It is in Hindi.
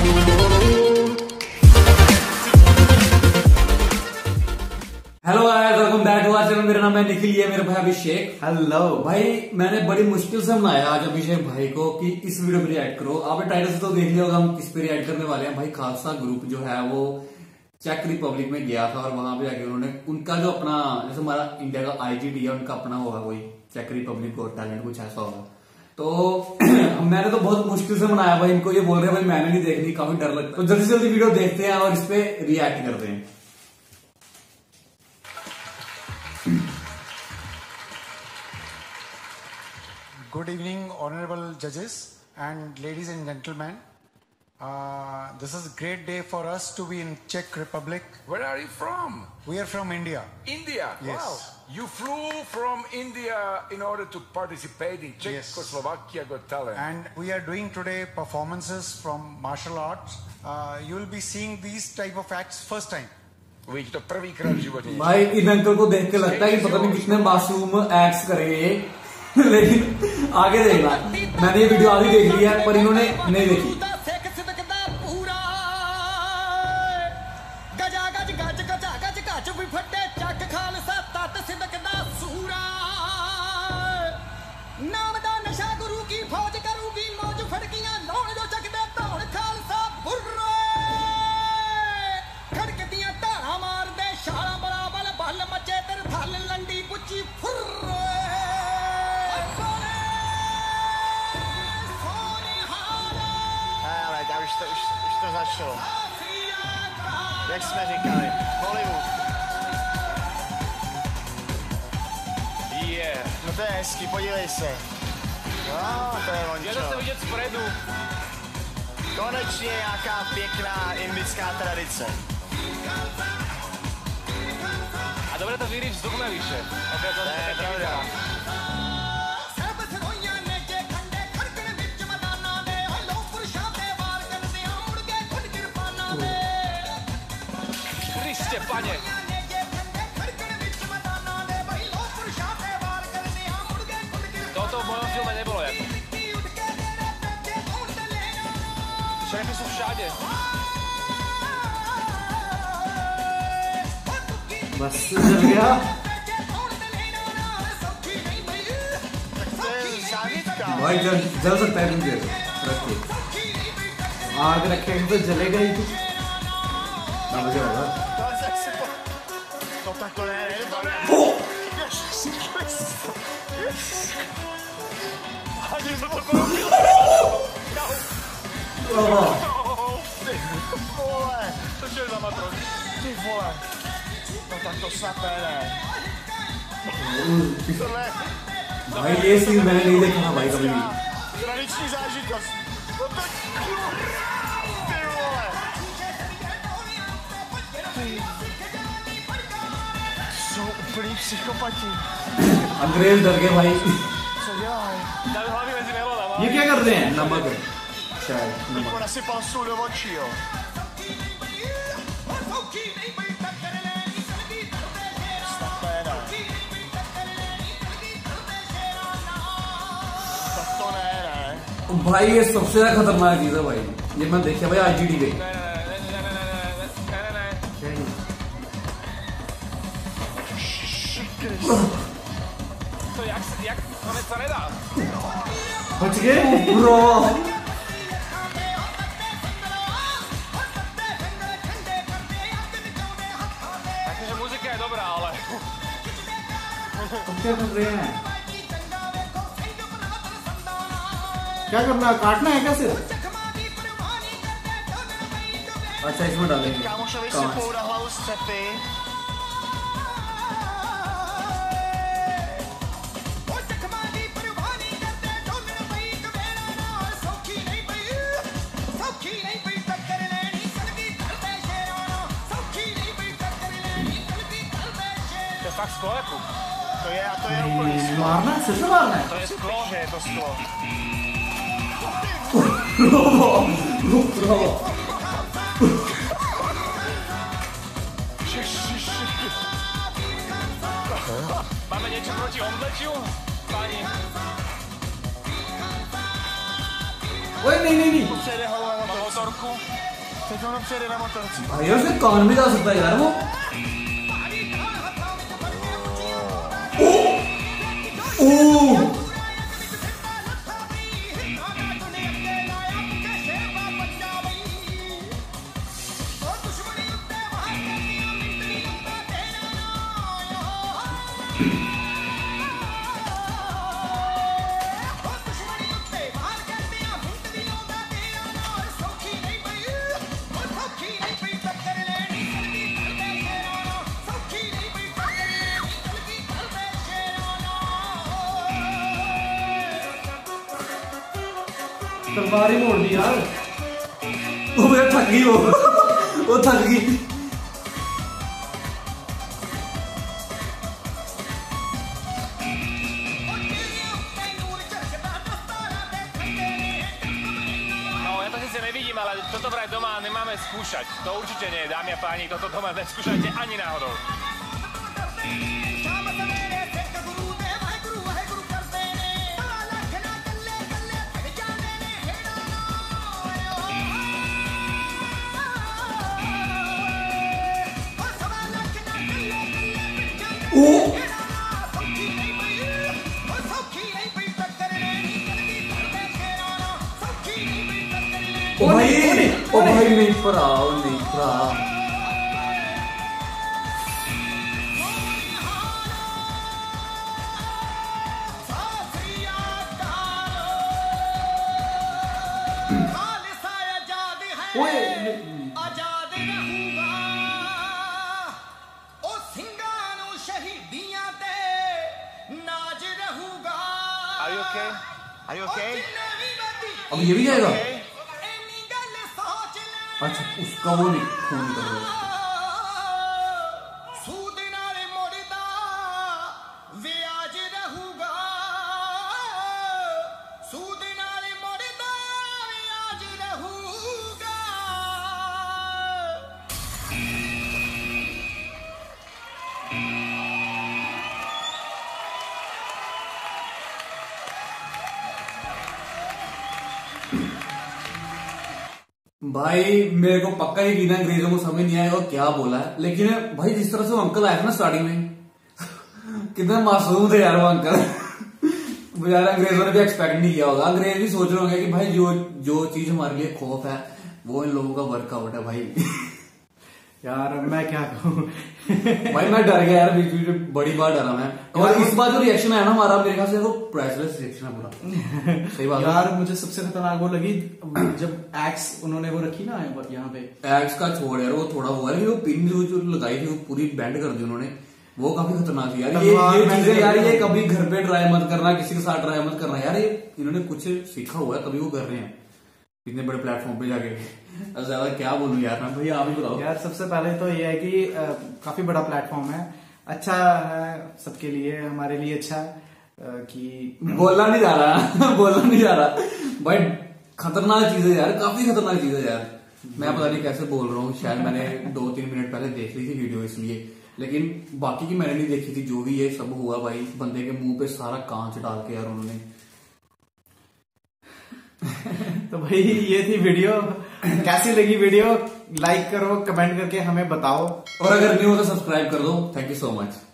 Hello guys, welcome back to our channel. मेरा नाम है निखिल ये, मेरा भाई अभिषेक। हेलो भाई, मैंने बड़ी मुश्किल से मनाया आज अभिषेक भाई को कि इस वीडियो पे रिएक्ट करो। आपने टाइटल से तो देख लिया होगा हम किस पे रिएक्ट करने वाले हैं। भाई खालसा ग्रुप जो है वो चेक रिपब्लिक में गया था और वहां पे जाके उन्होंने उनका जो अपना, जैसे हमारा इंडिया का IGT है, उनका अपना होगा कोई चेक रिपब्लिक और टैलेंट कुछ ऐसा होगा। तो मैंने तो बहुत मुश्किल से मनाया भाई इनको। ये बोल रहे हैं भाई मैंने नहीं देखनी, काफी डर लगता है। तो जल्दी से जल्दी वीडियो देखते हैं और इस पे रिएक्ट करते हैं। Good evening, honorable judges and ladies and gentlemen. This is a great day for us to be in Czech Republic. Where are you from? We are from India. India? Yes. Wow. You flew from India in order to participate in Czechoslovakia Got Talent. And we are doing today performances from martial arts. You will be seeing these type of acts first time. वही तो प्रवीण जीवन भाई, इन अंकल को देख के लगता है कि पता नहीं कितने मासूम एक्ट्स करेंगे, लेकिन आगे देखना। मैंने ये वीडियो आधी देख ली है पर इन्होंने नहीं देखी। Už to začalo. Jak jsme říkali, Hollywood. Yeah. No to je hezký, podívej se. No, to je Lončo. Je to se vidět zpredu. Konečně nějaká pěkná indická tradice. A dobré to víry vzduch na výše. Okay, to je pravda. Pane. Toto v mojom filme nebolo jako. Šéfy sú všade. Vás zavia? Boj, जल सकता है मुझे रखो। आग रखेंगे तो जलेगा ही तो। ना मुझे होगा। भाई ये सीन मैंने नहीं देखा था भाई कभी भी। अंग्रेज डर गए भाई। ये क्या कर रहे हैं? नमक भाई, ये सबसे ज्यादा खतरनाक चीज है भाई। ये मैंने देखा भाई IGT पे। तो याक हमें चले दा बच गए ब्रो। ऐसे म्यूजिक है तो बड़ा आला है। क्या कर रहे हैं? क्या करना, काटना है कैसे? अच्छा इसमें डालेंगे कहाँ? मारना है, सिर्फ मारना है। नहीं रखो भाई, उसमें कौन भी जा सकता है यार। वो तलवार ही मोड़ दी यार, वो मैं थक गई, वो थक गई। Toto vraj doma nemáme skúšať, to určite nie, dámy a páni, toto doma neskúšajte ani náhodou. नहीं भरा, नहीं भरा। Are you okay? Are you okay? अब ये भी जाएगा। अच्छा उसका वो नहीं फोन करो सूदी नारे मोड़दा व्याज रहूगा, सूदी नारे मोड़दा व्याज रहूगा। भाई मेरे को पक्का ही बिना अंग्रेजों को समझ नहीं आएगा क्या बोला है, लेकिन भाई जिस तरह से वो अंकल आया ना स्टार्टिंग में कितना मासूम थे यार वो अंकल। यार अंग्रेजों ने भी एक्सपेक्ट नहीं किया होगा, अंग्रेज भी सोच रहे होंगे कि भाई जो चीज हमारे लिए खौफ है वो इन लोगों का वर्कआउट है भाई। यार मैं क्या कहूँ भाई, मैं डर गया यार, बीच बीच बड़ी बार डरा मैं। और इस बार जो रिएक्शन आया ना हमारा, मेरे ख्याल से वो प्राइसलेस रिएक्शन है पूरा। सही बात यार, मुझे सबसे खतरनाक वो लगी जब एक्स उन्होंने वो रखी ना यहाँ पे, एक्स का छोड़ यार वो थोड़ा हुआ है, वो पिन जो लगाई थी वो पूरी बैंड कर दी उन्होंने, वो काफी खतरनाक थी यार। ये चीजें यार, ये कभी घर पे ट्राई मत करना, किसी के साथ ट्राई मत करना यार, ये इन्होंने कुछ सीखा हुआ है तभी वो कर रहे हैं इतने बड़े प्लेटफॉर्म पे जाके। ज्यादा क्या बोलूं यार मैं, भैया आप ही बताओ यार। सबसे पहले तो ये है कि काफी बड़ा प्लेटफॉर्म है, अच्छा है सबके लिए, हमारे लिए अच्छा है कि बोलना नहीं जा रहा बोलना नहीं जा रहा भाई। खतरनाक चीजें यार, काफी खतरनाक चीजें यार। मैं पता नहीं कैसे बोल रहा हूँ, शायद मैंने 2-3 मिनट पहले देख ली थी वीडियो इसलिए, लेकिन बाकी की मैंने नहीं देखी थी। जो भी ये सब हुआ भाई, बंदे के मुंह पे सारा कांच डाल के यार उन्होंने तो भाई ये थी वीडियो, कैसी लगी वीडियो लाइक करो, कमेंट करके हमें बताओ, और अगर न्यू हो तो सब्सक्राइब कर दो। Thank you so much.